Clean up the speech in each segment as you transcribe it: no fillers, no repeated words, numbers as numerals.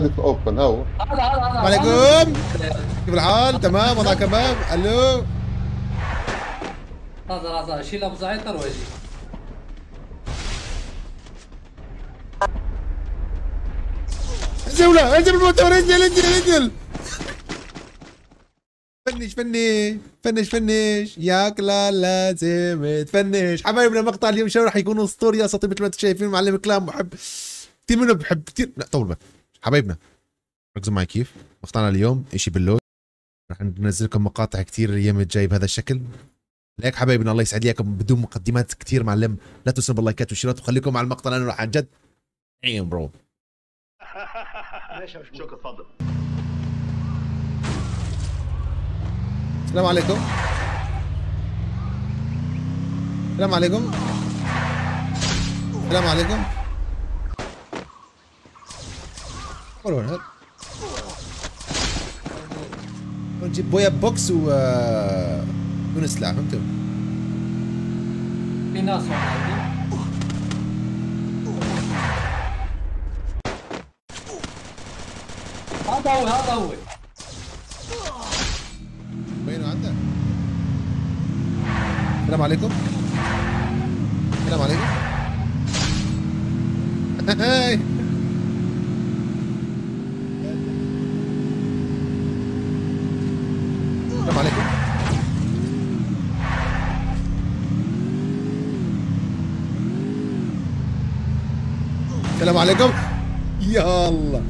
في اوبن هو. عليكم كيف الحال؟ تمام والله كمان. الو هذا شيل ابو زعيطر واجي. جولة انزل بالموتور انزل انزل انزل. فنش فنش فنش فنش ياك لا لازم تفنش. حبايبنا مقطع اليوم شو راح يكون اسطوري يا اساطير مثل ما انتم شايفين. معلم كلام بحب كثير منه بحب كثير. لا طول بالك حبايبنا ركزوا معي كيف مقطعنا اليوم اشي باللود. رح ننزل لكم مقاطع كثير الايام الجايه بهذا الشكل. ليك حبايبنا الله يسعد ليكم بدون مقدمات كثير معلم. لا تنسوا باللايكات والشيرات وخليكم مع المقطع لانه راح عن جد عين برو. ماشي شكرا تفضل. السلام عليكم. السلام عليكم. السلام عليكم. قولوا نجيب بويا بوكس و بدون سلاح فهمتوا؟ في ناس هون هذا هو هذا هو وينه عندك؟ السلام عليكم. السلام عليكم. هاي السلام عليكم. السلام عليكم. يا الله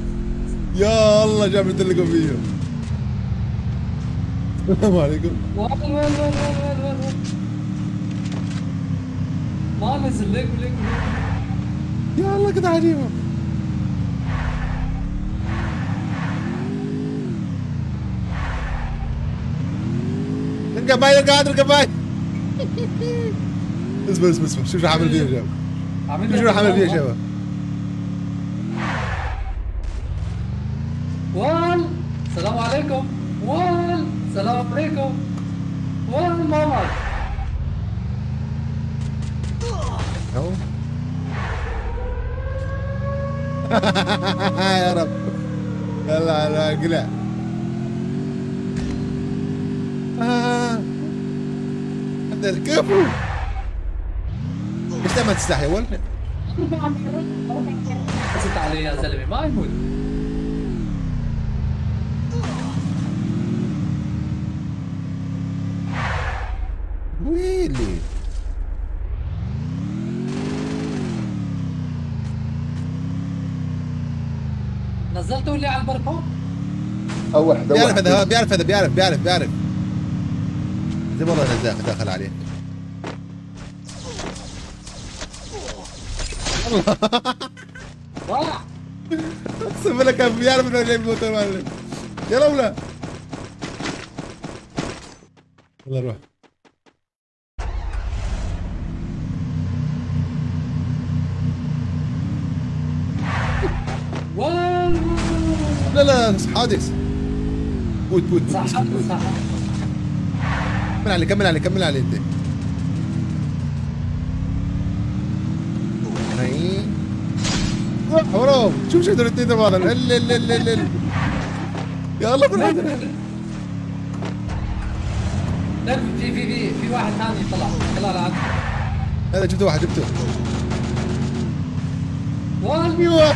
يا الله جابت لكم فيهم. السلام عليكم. وين وين وين وين ما نزل لكم لكم يا الله كده عجيبه. القبايل قاعد القبايل. اصبر اصبر اصبر شوف شو عامل فيهم يا شباب. شو عامل فيهم يا شباب. وال السلام عليكم. وال السلام عليكم. وال ماما هو يا رب يلا على قلع. هذا الكفو ليش ما تستحي ولا؟ فزت عليه يا زلمه ما يموت. ويلي نزلته اللي على البركون؟ اول حدا بيعرف هذا بيعرف هذا بيعرف بيعرف بيعرف زي والله داخل عليه. الله والله اقسم بالله كان بيعرف انه جايب الموتور معلم. يلا ولا يلا روح. لا لا حادث. بوت بوت بوت كمل عليه كمل عليه كمل عليه انت. روح وراهم شوف شو هدول الاثنين تبع بعضهم. يا الله كل هدول. لا في واحد ثاني طلع لعندك. هذا جبت واحد جبته. والله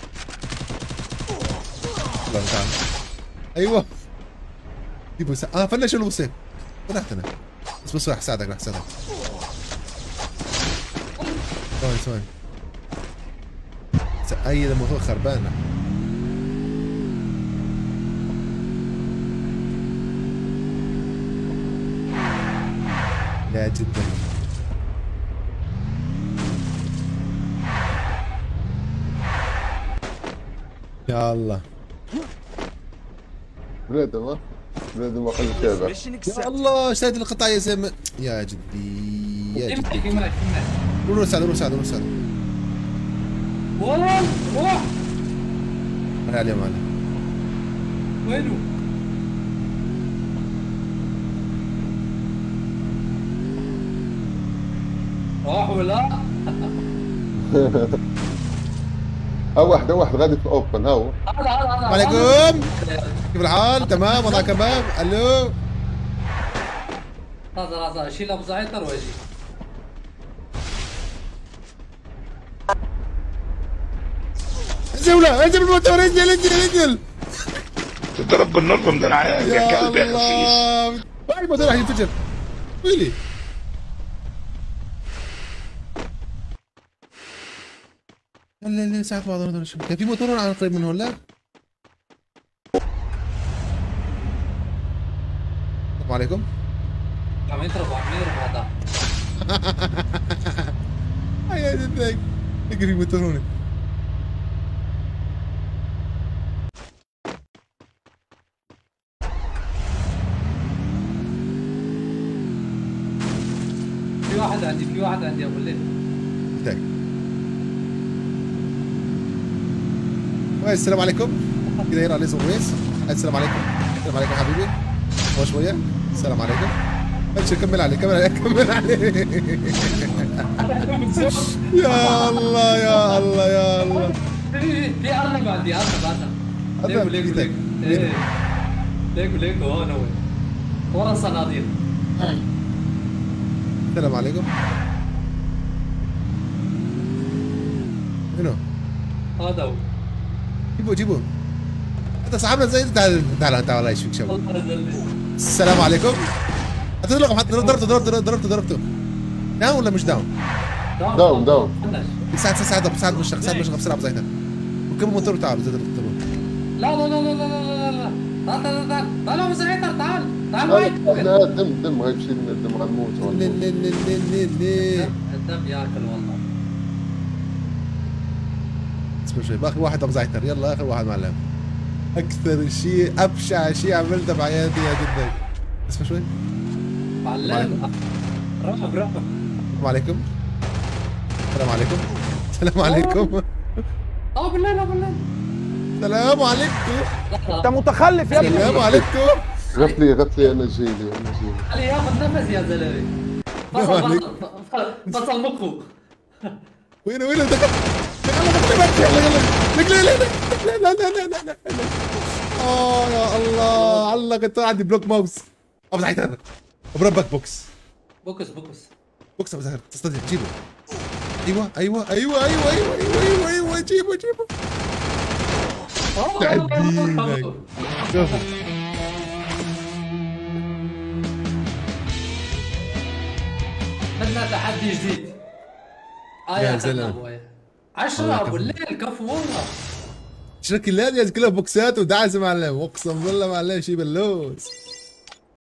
ايوه جيبوا فنش الوصيف. فتحت انا بس بس راح ساعدك راح ساعدك. سوري سوري اي الموضوع خربانه. لا جدا يلا بلاد ما بلاد ما خليك تابع. يا الله شاد القطع يا زلمه. يا جدي يا جدي روس هذا روس هذا روس هذا. والله والله ما عليه ما عليه. وينو؟ راح ولا؟ ها واحد ها واحد غادي في اوبن ها هو. السلام عليكم. كيف الحال؟ تمام وضعك تمام؟ الو. هذا هذا شيل ابو زعيطر واجي. انزلوا انزل بالموتور انزل انزل انزل. تضرب بالنظم ده انا يا كلب يا خسيس. الموتور راح ينفجر. ويلي. لا لا ساعة بعض نقدر نشوف كان في موتور على قريب من هون لا؟ السلام عليكم. عم يضربوا عم يضربوا هذا. هيا جدك اجري موتور هون. في واحد عندي في واحد عندي ابو الليل. جدك. السلام عليكم كده يرى عليه زويس. السلام عليكم السلام عليكم حبيبي هو شويه. السلام عليكم امشي كمل عليه كمل عليه كمل عليه. يا الله يا الله يا الله في ارنب عندي ارنب ليكو ليكو ليكو ليكو هو نوي ورا صناديق. السلام عليكم منو هذا هو جيبوا جيبوا هذا صاحبنا زي تعال تعال تعال يشوفك شباب. السلام عليكم هتضربوا حد ضربته ضربته ضربته ضربته داون ولا مش داون؟ داون داون ساعد ساعد ساعد مشرق ساعد مشرق بسرعه بزينه وكم الموتور تعالوا زي الضربه. لا لا لا لا لا لا تعال تعال تعال تعال تعال تعال وين؟ لا دم دم غير شيء دم غنموت. لا لا لا لا لا الدم ياكل والله. اخر واحد ابو زعتر يلا اخر واحد معلم. اكثر شيء ابشع شيء عملته بحياتي يا جدك. اسمع شوي معلم رعب رعب. السلام عليكم السلام عليكم السلام عليكم. اه بالله لا بالله. السلام عليكم انت متخلف يا ابني. السلام عليكم غفلي غفلي انا جاي لي انا جاي لي. خليه ياخذ نفس يا زلمه. فصل فصل مخه. وين وين انت لا لا لا لا لا اه يا الله علقت عندي بلوك ماوس. ابو زعيد هذا بربك بوكس بوكس بوكس بوكس ابو زعيد تصطدم جيبه. ايوه ايوه ايوه ايوه ايوه ايوه ايوه جيبه جيبه. تعدينك شوف بدنا تحدي جديد. يا زلمه 10 بالليل كفو والله. شكلها دي كلها بوكسات ودعس معلم اقسم بالله معلم شي بلوز.